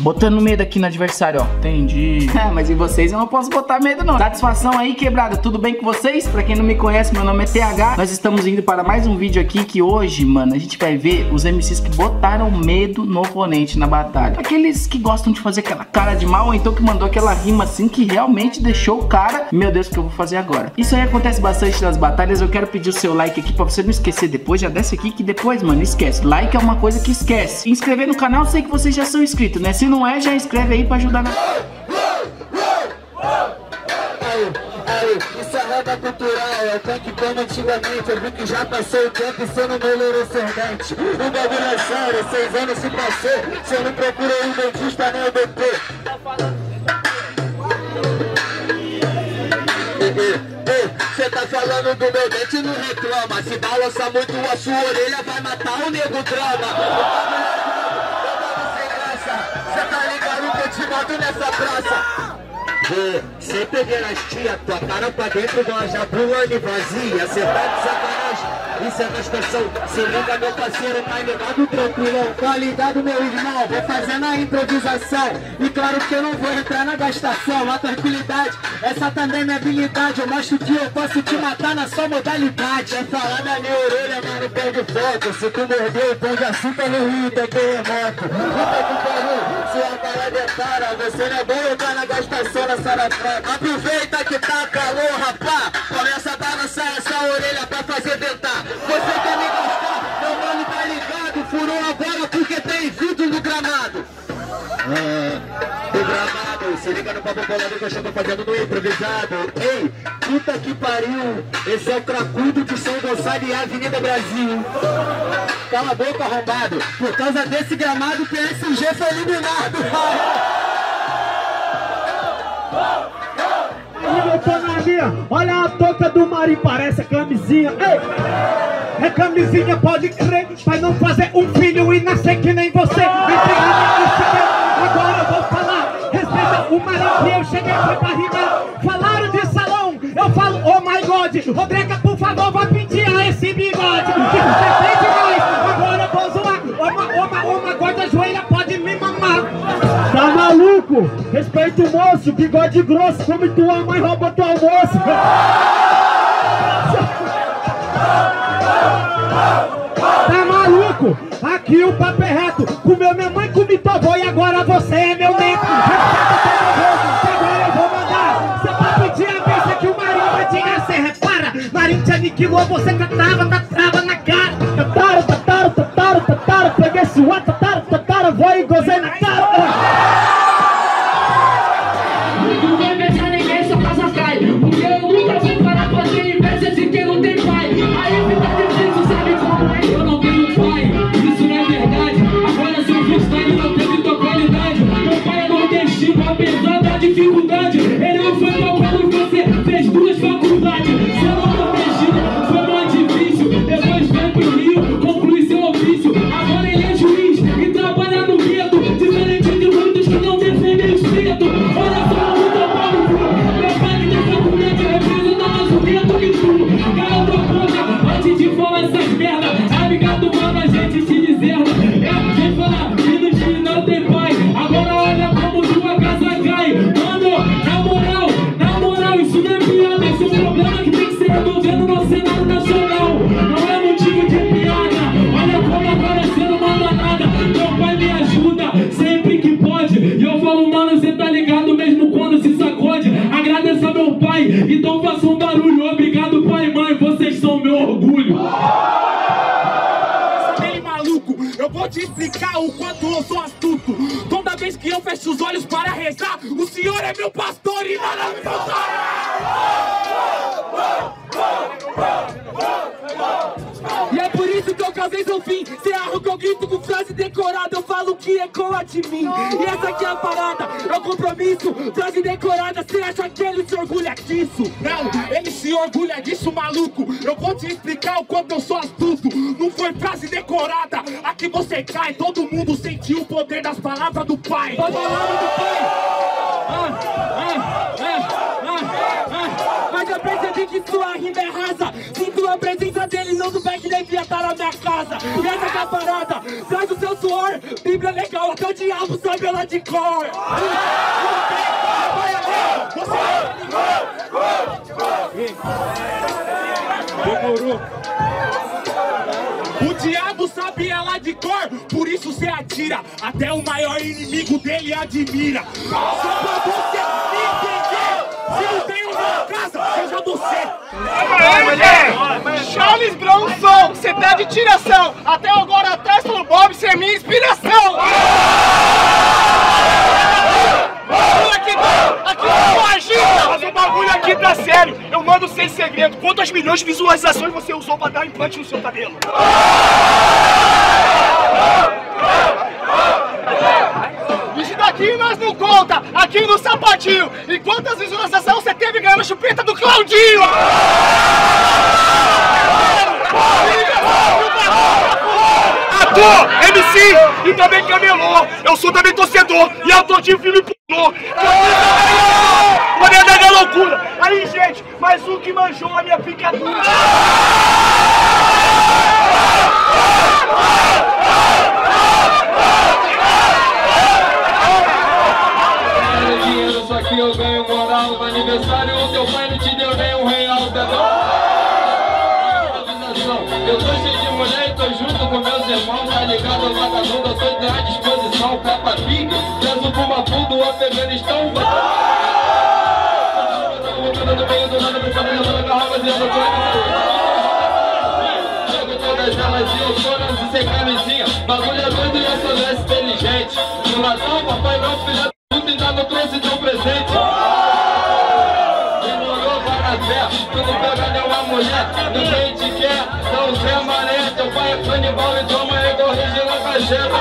Botando medo aqui no adversário, ó. Entendi. É, mas em vocês eu não posso botar medo, não. Satisfação aí, quebrada. Tudo bem com vocês? Pra quem não me conhece, meu nome é TH. Nós estamos indo para mais um vídeo aqui que hoje, mano, a gente vai ver os MCs que botaram medo no oponente na batalha. Aqueles que gostam de fazer aquela cara de mal, ou então que mandou aquela rima assim que realmente deixou o cara... Meu Deus, o que eu vou fazer agora? Isso aí acontece bastante nas batalhas. Eu quero pedir o seu like aqui pra você não esquecer depois. Já desce aqui que depois, mano, esquece. Like é uma coisa que esquece. Inscrever no canal, sei que vocês já são inscritos, né? Se não é, já escreve aí pra ajudar na... Isso é roda cultural, é tanque como antigamente. Eu vi que já passou o tempo e cê não melhorou servente. O bagulho é sério, 6 anos se passou. Cê não procura um dentista nem o BT. Tá falando... Cê tá falando do meu dente, não reclama. Se balança muito a sua orelha, vai matar o nego drama. Cê tá ligado que eu te mato nessa praça. Cê peguei nas tia, tua cara pra dentro de uma jabulane vazia. Cê tá de sacanagem, isso é gostação. Se liga meu parceiro, tá ligado tranquilão. Qualidade meu irmão, vou fazendo a improvisação. E claro que eu não vou entrar na gastação. A tranquilidade, essa também é minha habilidade. Eu mostro que eu posso te matar na sua modalidade. É falar na minha orelha, mano, perde foco. Se tu mordeu o pão de açúcar no rio, tem terremoto. Sua parada é cara, você não é bom entrar na gastação na sarafrada. Aproveita que tá calor, rapá. Começa a balançar essa orelha pra fazer dentar. Você quer me gastar, meu mano tá ligado. Furou agora porque tem vidro no gramado. Do gramado, se liga no papo bolado que eu já tô fazendo no improvisado. Ei, puta que pariu, esse é o cracudo de São Gonçalo e Avenida Brasil. Cala a boca, arrombado. Por causa desse gramado, o PSG foi eliminado. Olha a touca do Mari, parece a camisinha. Ei, é camisinha, pode crer. Pra não fazer um filho e nascer que nem você. Agora eu vou falar. Respeita o Mari que eu cheguei foi pra rimar. Falaram de salão, eu falo, oh my god. Rodrega, por favor, vai pedir a esse bigode. Respeita o moço, bigode grosso, come tua mãe, rouba teu almoço. Tá maluco? Aqui o papo é reto. Comeu minha mãe, comi tua avó e agora você é meu neto. Agora eu vou mandar. Você vai pedir a peça que o Marinho vai te enganar. Você repara, Marinho te aniquilou, você cantava, tava na cara. Tatara, tatara, tatara, tatara, peguei sua tatara, tatara, vou e gozei na cara. Então faça um barulho, obrigado pai e mãe, vocês são meu orgulho. Ei maluco, eu vou te explicar o quanto eu sou astuto. Toda vez que eu fecho os olhos para rezar, o senhor é meu pastor e nada me faltará. E é por isso que eu causei seu fim. Cê arra que eu grito com frase decorada, eu falo que ecoa de mim. E essa aqui é a parada, é o compromisso. Frase decorada, cê acha que ele se orgulha disso? Não, ele se orgulha disso, maluco. Eu vou te explicar o quanto eu sou astuto. Não foi frase decorada, aqui você cai. Todo mundo sentiu o poder das palavras do pai. As palavras do pai. Mas eu percebi que sua rima é rasa. Sinto a presença dele, não do back da enviatada. na minha casa. E essa que é a parada, sai do seu suor. Bíblia legal, até o diabo sabe ela de cor. Demorou. O diabo sabe ela de cor, por isso cê atira. Até o maior inimigo dele admira. Só pra você me entender, se não tem uma casa, seja você. Charles Bronson, cê tá de tiração. Até agora atrás do Bob, cê é minha inspiração. Aqui não agita, mas o bagulho aqui tá sério. Eu mando sem segredo. Quantas milhões de visualizações você usou pra dar implante no seu cabelo? Isso daqui nós não conta. Aqui no sapatinho. E quantas visualizações você teve ganhando a chupeta do Claudinho? Ator, MC e também camelô. Eu sou também torcedor e autor de filme pornô. Maria da loucura. Aí, gente, mais um que manjou a minha picadura. Ganho dinheiro, só que eu ganho moral. No aniversário, o teu pai não te deu nem R$1, tá bom? Eu tô cheio de mulher e tô junto com meus irmãos. Tá ligado, eu vagabundo, eu tô à disposição. Capa pica, preso por uma puta, o Afeganistão. Do meio do nada, preparando toda a garrafa de água. Jogo todas elas e eu tô nas sem camisinha. Bagulho é doido e eu sou less inteligente. No Natal, papai nosso filho da puta ainda não trouxe teu presente. Demorou para ver, quando pega deu uma mulher. Não sei te quer, não sei a maré. Teu pai é canibal e tua mãe é do Rio de La Cacheta.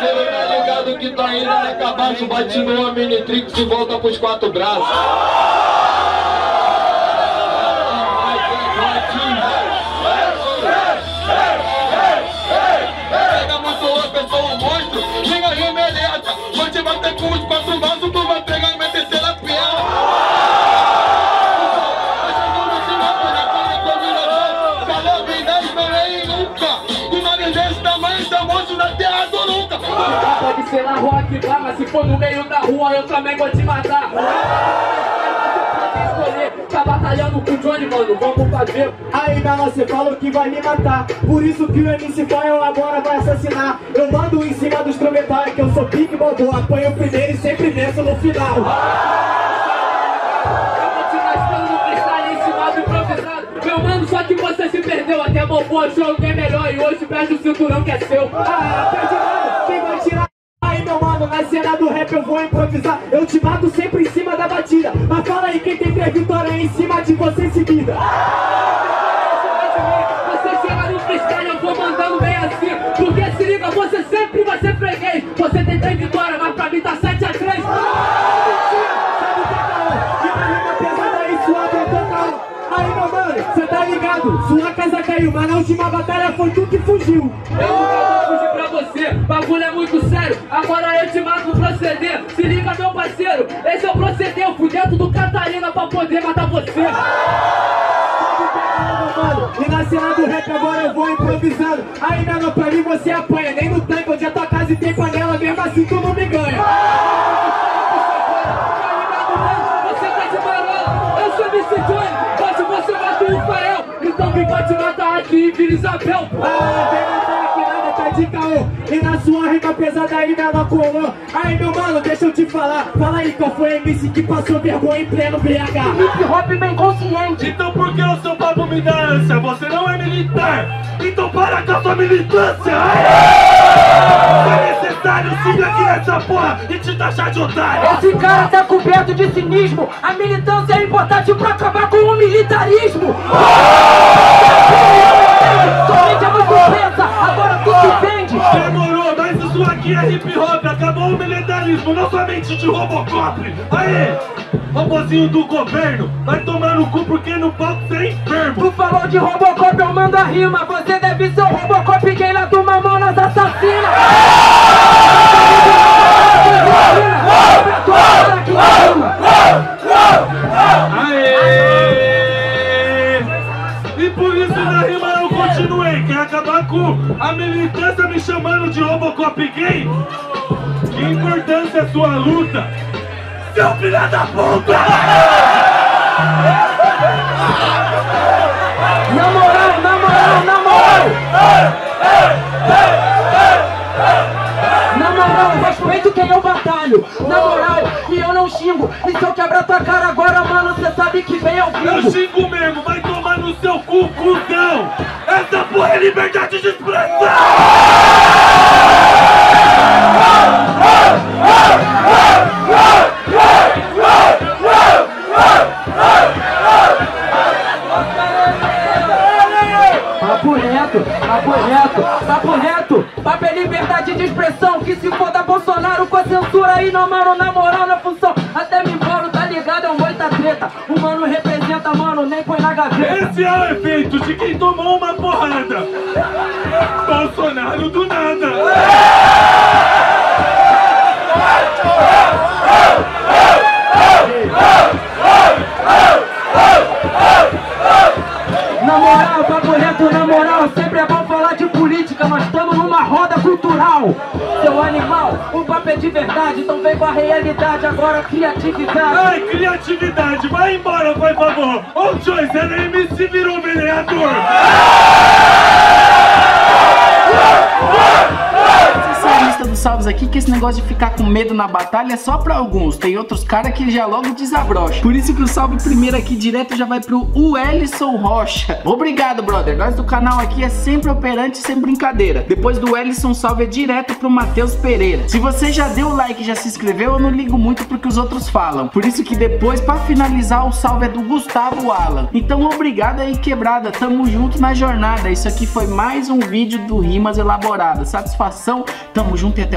Tá ligado que tá indo na cabaço, bate numa mini-trix e volta pros 4 braços. Pega a moçoa, pessoa, um monstro, liga aí, me alerta. Vou te bater com os 4 braços, tu vai pegar minha terceira perna. Mas eu não vou te matar na cara, combinador. Falou, vem, dez, não é nunca. Um nariz desse tamanho, seu monstro na terra do nunca. Pode ser na rua que dá, mas se for no meio da rua eu também vou te matar. Tá batalhando com o Johnny, mano, vamos fazer. Aí galera, você falou que vai me matar. Por isso que o MC Fire agora vai assassinar. Eu mando em cima dos instrumentais, que eu sou pique bobo. Apanho primeiro e sempre venço no final. Eu vou te gastando no freestyle em cima do improvisado. Meu mano, só que você se perdeu. Até bobou, achou que é melhor e hoje perde o cinturão que é seu. Quem vai tirar? Aí meu mano, na cena do rap eu vou improvisar. Eu te mato sempre em cima da batida. Mas fala aí, quem tem 3 vitórias em cima de você seguida. Você chega no freestyle, eu vou mandando bem assim. Porque se liga, você sempre vai ser freguês. Você tem 3 vitórias, mas pra mim tá 7-3. Aí meu mano, cê tá ligado, sua casa caiu, mas na última batalha foi tu que fugiu. Bagulho é muito sério, agora eu te mato proceder. Se liga, meu parceiro, esse é o proceder. Eu fui dentro do Catarina pra poder matar você. E na cena do rap agora eu vou improvisando. Aí, mano, pra mim você apanha. Nem no tanque onde a tua casa e tem panela. Mesmo assim tu não me ganha. Você tá de barulho, eu sou MC Johnny. Bate você, mata o Rafael. Então me bate, mata aqui em Vila Isabel. E na sua rima pesada aí ela colou. Aí meu mano, deixa eu te falar. Fala aí qual foi a MC que passou vergonha em pleno BH. Hip hop bem consciente. Então por que eu sou papo militância? Você não é militar, então para com a sua militância. É necessário seguir aqui nessa porra e te taxar de otário. Esse cara tá coberto de cinismo. A militância é importante pra acabar com o militarismo. Somente a voz pensa, agora tudo vende. Demorou, mas isso aqui é hip hop. Acabou o militarismo, não somente de Robocop. Aê, robozinho do governo, vai tomar no cu porque no palco você é enfermo. Tu falou de Robocop, eu mando a rima. Você deve ser o Robocop, quem lá do mamão nas assassinas. Aê. a militância me chamando de Robocop gay? Que importância a sua luta, seu filho da puta! Na moral, na moral, na moral! Na moral, respeito quem eu batalho, na moral, e eu não xingo. E se eu quebrar tua cara agora, mano, cê sabe que vem ao vivo. Eu xingo mesmo, vai tomar no seu cu, cuzão! Essa porra é liberdade de expressão! Papo reto, papo é liberdade de expressão. Que se foda Bolsonaro com a censura aí, não, mano, na moral, na função. Até me embora, tá ligado, é um boi da treta. O mano representa, mano, nem põe na gaveta. Esse é o efeito de quem tomou uma porrada. Bolsonaro do nada. Na moral, papo reto, na moral, sempre é bom falar de política, nós estamos numa roda cultural. Seu animal, o papo é de verdade, então vem com a realidade, agora criatividade. Ai, criatividade, vai embora, por favor. Ô Joyce, ela é MC, virou vereador. Dos salvos aqui, que esse negócio de ficar com medo na batalha é só pra alguns, tem outros caras que já logo desabrocha. Por isso que o salve primeiro aqui direto já vai pro Wellison Rocha. Obrigado, brother, nós do canal aqui é sempre operante, sem brincadeira. Depois do Wellison, salve é direto pro Matheus Pereira. Se você já deu o like e já se inscreveu, eu não ligo muito porque os outros falam. Por isso que depois, pra finalizar, o salve é do Gustavo Alan. Então obrigado aí, quebrada, tamo junto na jornada. Isso aqui foi mais um vídeo do Rimas Elaborada. Satisfação, tamo junto. E até o